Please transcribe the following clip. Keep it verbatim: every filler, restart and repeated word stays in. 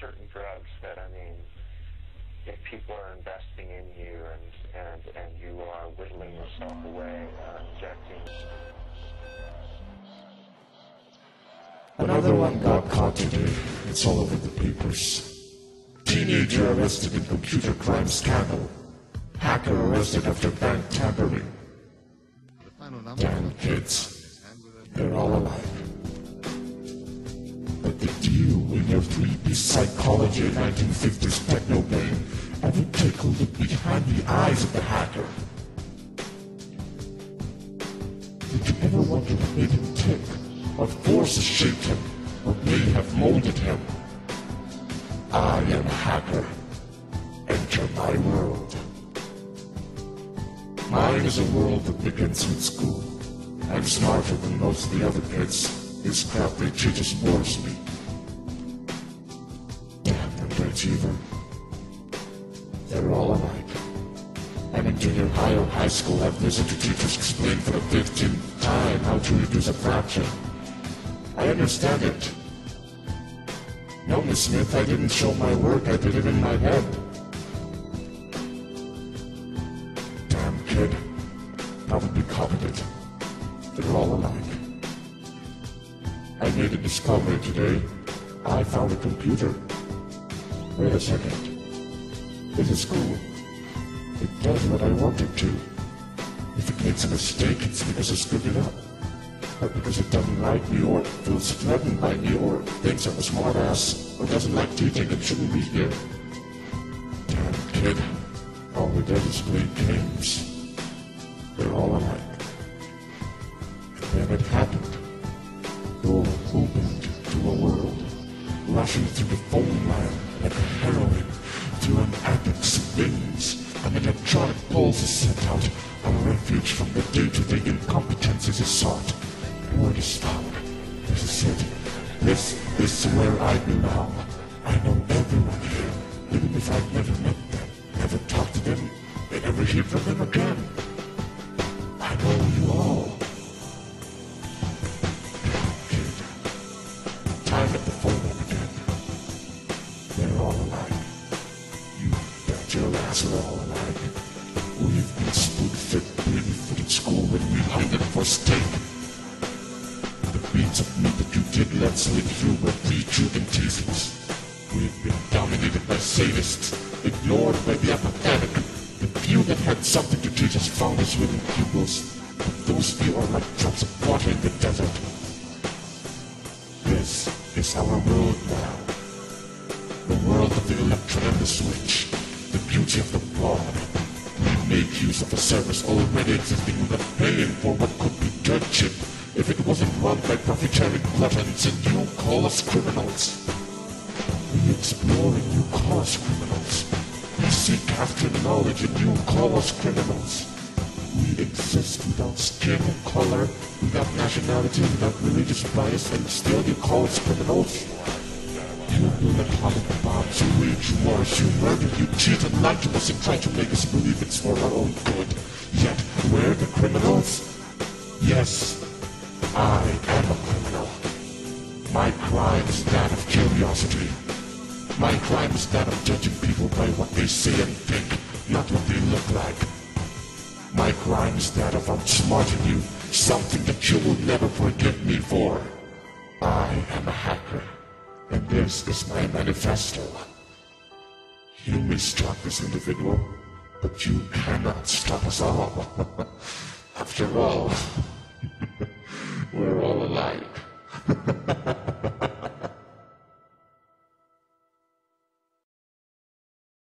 certain drugs that, I mean, if people are investing in you and, and, and you are whittling yourself away, uh, injecting. Another one got caught today. It's all over the papers. Teenager arrested in computer crime scandal. Hacker arrested after bank tampering. Damn kids. They're all alive. But the deal with your three-piece psychology and nineteen fifties techno brain, I would take a look behind the eyes of the hacker. Did you ever wonder what made him tick? What forces shaped him? What may have molded him? I am a hacker. Enter my world. Mine is a world that begins with school. I'm smarter than most of the other kids. This crap they teach us bores me. Damn them, Rich Evil. They're all alike. And in junior high or high school, I've listened to teachers explain for the fifteenth time how to reduce a fraction. I understand it. No, Miss Smith, I didn't show my work. I did it in my head. Probably copied it. They're all alike. I made a discovery today. I found a computer. Wait a second. This is cool. It does what I want it to. If it makes a mistake, it's because I screwed it up. Not because it doesn't like me, or feels threatened by me, or thinks I'm a smartass, or doesn't like teaching and shouldn't be here. Damn kid. All we did is play games. They're all alike. And then it happened. Door opened to a world, rushing through the phone line like a heroine, through an addict's veins. An electronic pulse is sent out, a refuge from the day-to-day incompetencies is sought. The word is found. This is it. This is where I belong. I know everyone here, even if I've never met them, never talked to them, and never hear from them again. I know you all. Kid, time at the phone again. They're all alike. You bet your ass are all alike. We've been spoon-fed, baby-footed at school when we hide it for steak. The beats of meat that you did let slip through were pre-chewed in teasings. We've been dominated by sadists, ignored by the apathetic. The few that had something to teach us found us within pupils, but those few are like drops of water in the desert. This is our world now. The world of the electron and the switch. The beauty of the broad. We make use of a service already existing without paying for what could be dirt cheap if it wasn't run by profiteering gluttons, and you call us criminals. We explore and you call us criminals. We seek after knowledge and you call us criminals. We exist without skin, color, without nationality, without religious bias, and still you call us criminals? You build atomic bombs, you wage wars, you murder, you cheat and lie to us and try to make us believe it's for our own good. Yet, we're the criminals? Yes, I am a criminal. My crime is that of curiosity. My crime is that of judging people by what they say and think, not what they look like. My crime is that of outsmarting you, something that you will never forgive me for. I am a hacker, and this is my manifesto. You may stop this individual, but you cannot stop us all. After all...